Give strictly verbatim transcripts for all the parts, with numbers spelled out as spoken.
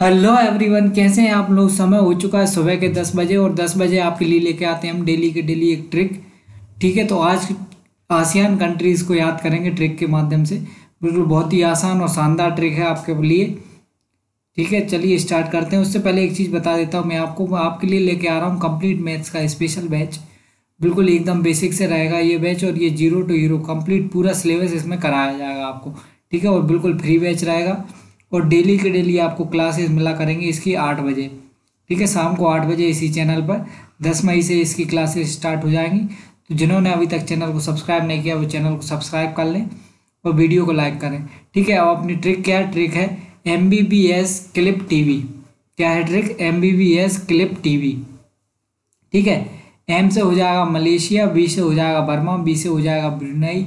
Hello everyone, कैसे हैं आप लोग। समय हो चुका है सुबह के दस बजे और दस बजे आपके लिए लेके आते हैं हम डेली के डेली एक ट्रिक। ठीक है, तो आज आसियान कंट्रीज़ को याद करेंगे ट्रिक के माध्यम से। बिल्कुल बहुत ही आसान और शानदार ट्रिक है आपके लिए। ठीक है, चलिए स्टार्ट करते हैं। उससे पहले एक चीज़ बता देता हूँ मैं आपको, आपके लिए लेके आ रहा हूँ कम्प्लीट मैथ्स का स्पेशल बैच। बिल्कुल एकदम बेसिक से रहेगा ये बैच, और ये जीरो टू हीरो कम्प्लीट पूरा सिलेबस इसमें कराया जाएगा आपको। ठीक है, और बिल्कुल फ्री बैच रहेगा और डेली के डेली आपको क्लासेस मिला करेंगे इसकी आठ बजे। ठीक है, शाम को आठ बजे इसी चैनल पर। दस मई से इसकी क्लासेस स्टार्ट हो जाएंगी। तो जिन्होंने अभी तक चैनल को सब्सक्राइब नहीं किया वो चैनल को सब्सक्राइब कर लें और वीडियो को लाइक करें। ठीक है, अब अपनी ट्रिक क्या है। ट्रिक है M B B S clip T V. क्या है trick? M B B S clip T V. ठीक है, एम से हो जाएगा मलेशिया, बी से हो जाएगा बर्मा, बी से हो जाएगा ब्रुनई,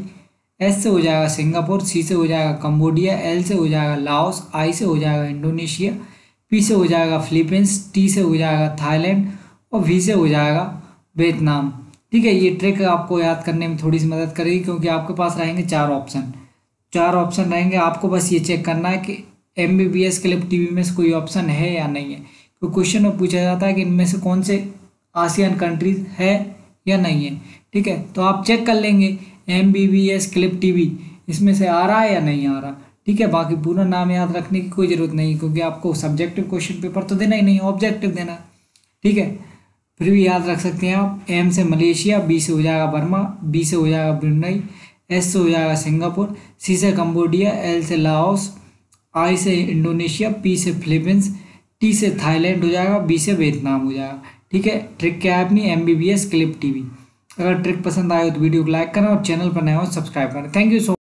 एस से हो जाएगा सिंगापुर, सी से हो जाएगा कंबोडिया, एल से हो जाएगा लाओस, आई से हो जाएगा इंडोनेशिया, पी से हो जाएगा फिलीपींस, टी से हो जाएगा थाईलैंड और वी से हो जाएगा वियतनाम। ठीक है, ये ट्रिक आपको याद करने में थोड़ी सी मदद करेगी क्योंकि आपके पास रहेंगे चार ऑप्शन। चार ऑप्शन रहेंगे, आपको बस ये चेक करना है कि M B B S clip T V में से कोई ऑप्शन है या नहीं है। तो क्वेश्चन में पूछा जाता है कि इनमें से कौन से आसियान कंट्रीज है या नहीं है। ठीक है, तो आप चेक कर लेंगे M B B S clip T V इसमें से आ रहा है या नहीं आ रहा। ठीक है, बाकी पूरा नाम याद रखने की कोई ज़रूरत नहीं क्योंकि आपको सब्जेक्टिव क्वेश्चन पेपर तो देना ही नहीं, ऑब्जेक्टिव देना। ठीक है, फिर भी याद रख सकते हैं आप। एम से मलेशिया, बी से हो जाएगा बर्मा, बी से हो जाएगा ब्रुनई, एस से हो जाएगा सिंगापुर, सी से कंबोडिया, एल से लाओस, आई से इंडोनेशिया, पी से फिलीपींस, टी से थाईलैंड हो जाएगा, बी से वियतनाम हो जाएगा। ठीक है, ट्रिक क्या है अपनी M B B S clip T V. अगर ट्रिक पसंद आए तो वीडियो को लाइक करें और चैनल पर नए हो सब्सक्राइब करें। Thank you so